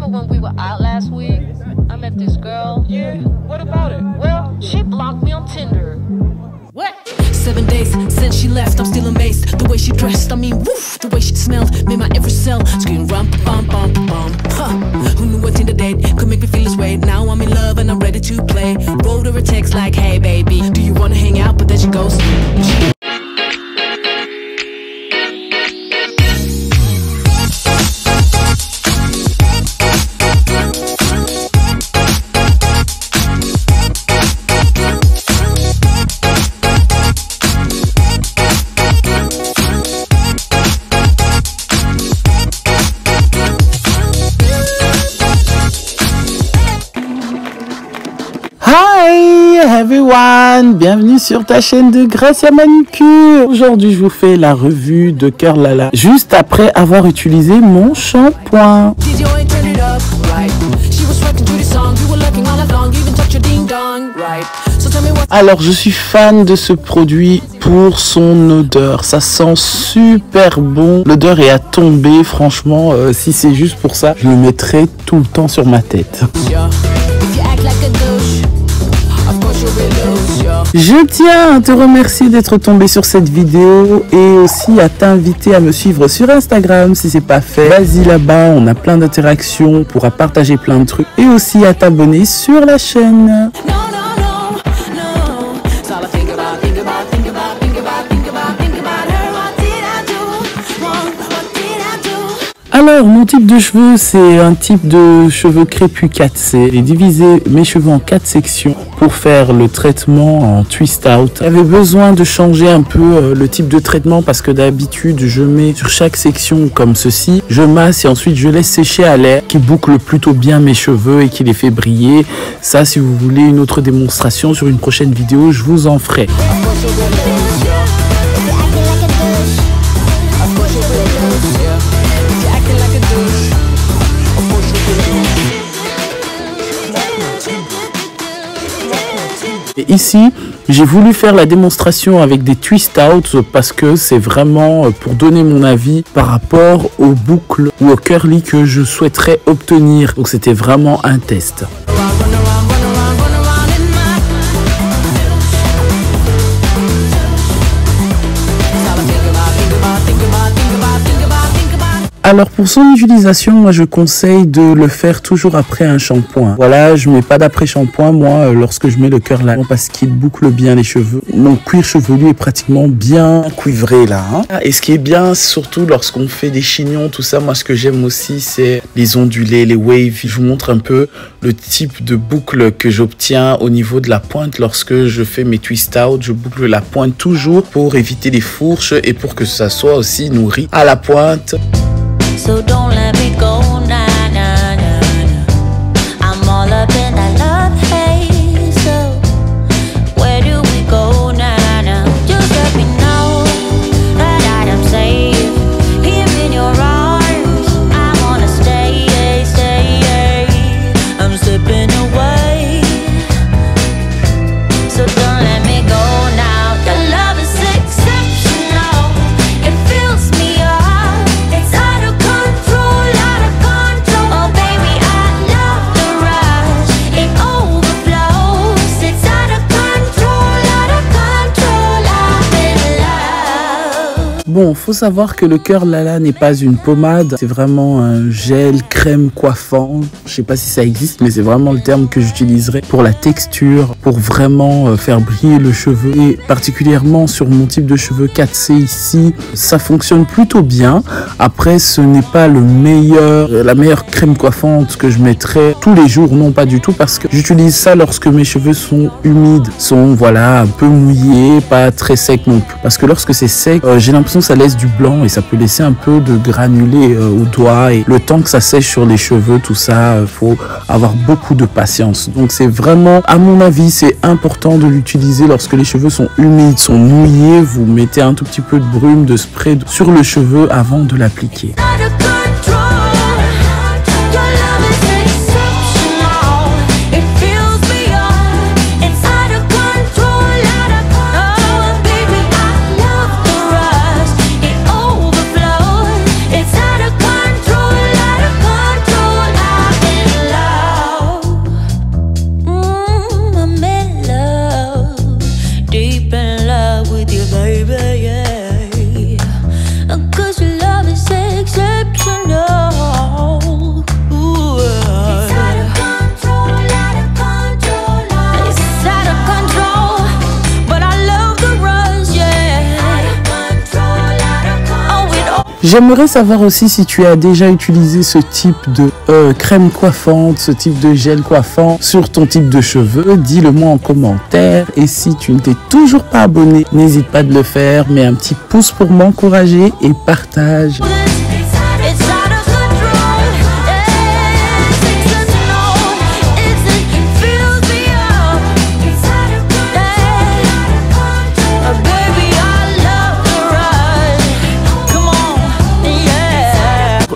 remember when we were out last week? I met this girl. Yeah, what about it? Well, she blocked me on Tinder. What? 7 days since she left, I'm still amazed. The way she dressed, I mean, woof, the way she smelled made my every cell scream rum bum bum bum. Huh. Who knew a Tinder date could make me feel this way? Now I'm in love and I'm ready to play. Wrote her a text like, hey baby, do you wanna hang out? But then she goes. Everyone, bienvenue sur ta chaîne de Gracia Manucure. Aujourd'hui, je vous fais la revue de Curl La La juste après avoir utilisé mon shampoing. Alors, je suis fan de ce produit pour son odeur. Ça sent super bon. L'odeur est à tomber, franchement. Si c'est juste pour ça, je le mettrai tout le temps sur ma tête. Je tiens à te remercier d'être tombé sur cette vidéo et aussi à t'inviter à me suivre sur Instagram si c'est pas fait. Vas-y là-bas, on a plein d'interactions, on pourra partager plein de trucs et aussi à t'abonner sur la chaîne. Alors, mon type de cheveux, c'est un type de cheveux crépus 4C. J'ai divisé mes cheveux en 4 sections pour faire le traitement en twist out. J'avais besoin de changer un peu le type de traitement parce que d'habitude, je mets sur chaque section comme ceci. Je masse et ensuite, je laisse sécher à l'air qui boucle plutôt bien mes cheveux et qui les fait briller. Ça, si vous voulez une autre démonstration sur une prochaine vidéo, je vous en ferai. Et ici, j'ai voulu faire la démonstration avec des twist-outs parce que c'est vraiment pour donner mon avis par rapport aux boucles ou aux curly que je souhaiterais obtenir. Donc c'était vraiment un test. Alors pour son utilisation, moi je conseille de le faire toujours après un shampoing. Voilà, je mets pas d'après shampoing moi lorsque je mets le Curl La La parce qu'il boucle bien les cheveux. Mon cuir chevelu est pratiquement bien cuivré là. Hein. Et ce qui est bien surtout lorsqu'on fait des chignons, tout ça, moi ce que j'aime aussi c'est les ondulés, les waves. Je vous montre un peu le type de boucle que j'obtiens au niveau de la pointe lorsque je fais mes twist out. Je boucle la pointe toujours pour éviter les fourches et pour que ça soit aussi nourri à la pointe. So don't let me go, nah, nah, nah, nah. I'm all up in that love haze. So where do we go, nah, nah? Just let me know that I am safe. Here in your arms, I wanna stay, stay. I'm slipping away. So don't let me go now. Your love is exceptional. It fills me up. Bon, faut savoir que le Curl La La n'est pas une pommade, c'est vraiment un gel crème coiffant. Je sais pas si ça existe, mais c'est vraiment le terme que j'utiliserai pour la texture, pour vraiment faire briller le cheveu. Et particulièrement sur mon type de cheveux 4C ici, ça fonctionne plutôt bien. Après, ce n'est pas le meilleur, la meilleure crème coiffante que je mettrais tous les jours, non pas du tout, parce que j'utilise ça lorsque mes cheveux sont humides, sont voilà un peu mouillés, pas très secs non plus. Parce que lorsque c'est sec, j'ai l'impression ça laisse du blanc et ça peut laisser un peu de granulé aux doigts et le temps que ça sèche sur les cheveux, tout ça, faut avoir beaucoup de patience. Donc c'est vraiment, à mon avis, c'est important de l'utiliser lorsque les cheveux sont humides, sont mouillés. Vous mettez un tout petit peu de brume, de spray sur le cheveu avant de l'appliquer. J'aimerais savoir aussi si tu as déjà utilisé ce type de crème coiffante, ce type de gel coiffant sur ton type de cheveux. Dis-le moi en commentaire. Et si tu ne t'es toujours pas abonné, n'hésite pas de le faire. Mets un petit pouce pour m'encourager et partage.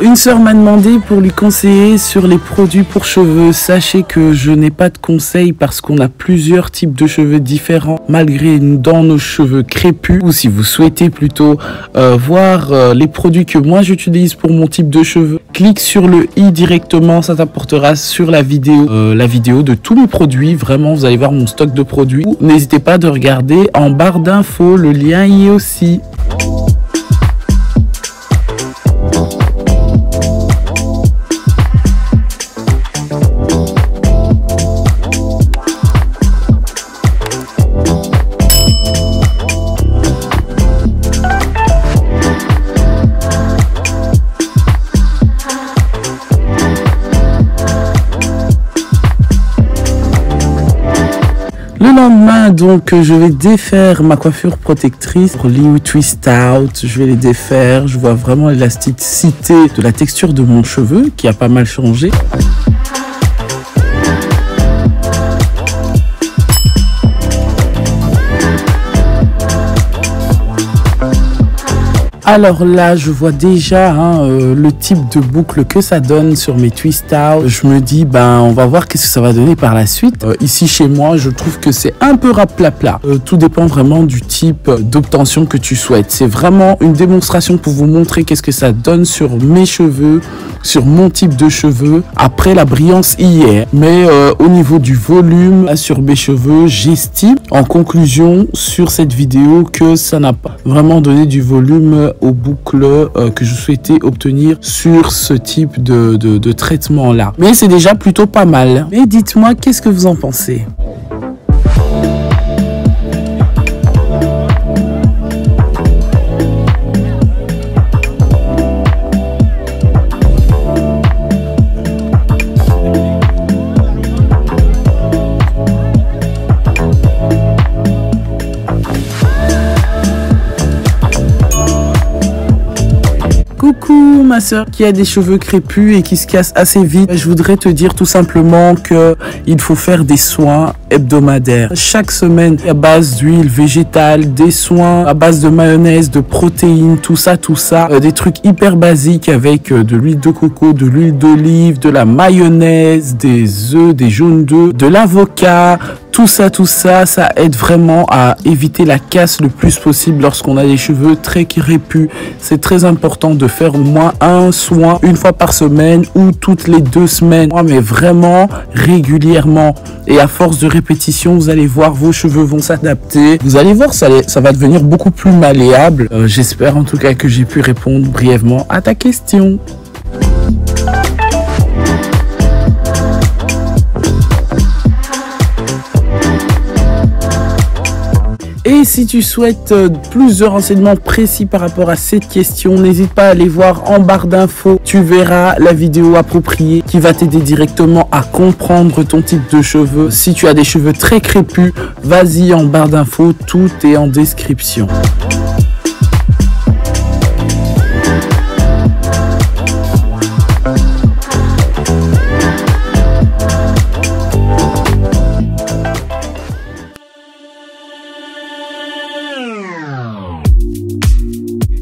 Une sœur m'a demandé pour lui conseiller sur les produits pour cheveux. Sachez que je n'ai pas de conseils parce qu'on a plusieurs types de cheveux différents malgré dans nos cheveux crépus. Ou si vous souhaitez plutôt voir les produits que moi j'utilise pour mon type de cheveux, clique sur le i directement, ça t'apportera sur la vidéo de tous mes produits. Vraiment, vous allez voir mon stock de produits. N'hésitez pas de regarder en barre d'infos, le lien y est aussi. Le lendemain, donc, je vais défaire ma coiffure protectrice pour les twist out. Je vais les défaire. Je vois vraiment l'élasticité de la texture de mon cheveu qui a pas mal changé. Alors là, je vois déjà le type de boucle que ça donne sur mes twist-out. Je me dis, ben, on va voir qu'est-ce que ça va donner par la suite. Ici, chez moi, je trouve que c'est un peu raplapla. Tout dépend vraiment du type d'obtention que tu souhaites. C'est vraiment une démonstration pour vous montrer qu'est-ce que ça donne sur mes cheveux, sur mon type de cheveux. Après, la brillance y est. Mais au niveau du volume là, sur mes cheveux, j'estime, en conclusion, sur cette vidéo, que ça n'a pas vraiment donné du volume aux boucles que je souhaitais obtenir sur ce type de traitement là. Mais c'est déjà plutôt pas mal. Mais dites-moi qu'est-ce que vous en pensez. Coucou ma soeur qui a des cheveux crépus et qui se casse assez vite, je voudrais te dire tout simplement que il faut faire des soins hebdomadaires. Chaque semaine à base d'huile végétale, des soins à base de mayonnaise, de protéines, tout ça, des trucs hyper basiques avec de l'huile de coco, de l'huile d'olive, de la mayonnaise, des œufs, des jaunes d'œufs, de l'avocat. Tout ça, ça aide vraiment à éviter la casse le plus possible lorsqu'on a des cheveux très crépus. C'est très important de faire au moins un soin une fois par semaine ou toutes les 2 semaines. Mais vraiment régulièrement. Et à force de répétition, vous allez voir, vos cheveux vont s'adapter. Vous allez voir, ça va devenir beaucoup plus malléable. J'espère en tout cas que j'ai pu répondre brièvement à ta question. Et si tu souhaites plus de renseignements précis par rapport à cette question, n'hésite pas à aller voir en barre d'infos. Tu verras la vidéo appropriée qui va t'aider directement à comprendre ton type de cheveux. Si tu as des cheveux très crépus, vas-y en barre d'infos, tout est en description.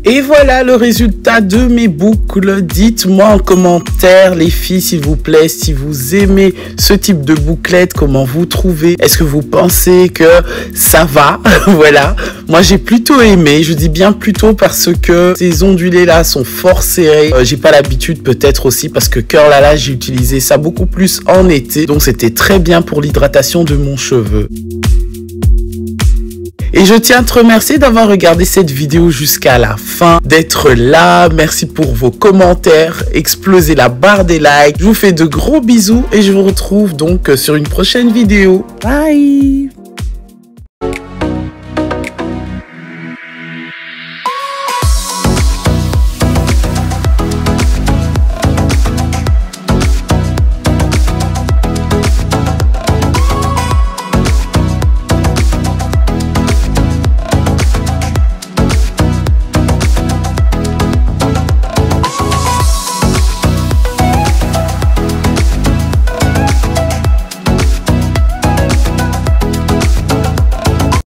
Et voilà le résultat de mes boucles. Dites-moi en commentaire, les filles, s'il vous plaît, si vous aimez ce type de bouclette, comment vous trouvez? Est-ce que vous pensez que ça va? Voilà. Moi, j'ai plutôt aimé. Je dis bien plutôt parce que ces ondulés-là sont fort serrés. J'ai pas l'habitude, peut-être aussi, parce que Curl La La, j'ai utilisé ça beaucoup plus en été. Donc, c'était très bien pour l'hydratation de mon cheveu. Et je tiens à te remercier d'avoir regardé cette vidéo jusqu'à la fin, d'être là. Merci pour vos commentaires. Explosez la barre des likes. Je vous fais de gros bisous et je vous retrouve donc sur une prochaine vidéo. Bye!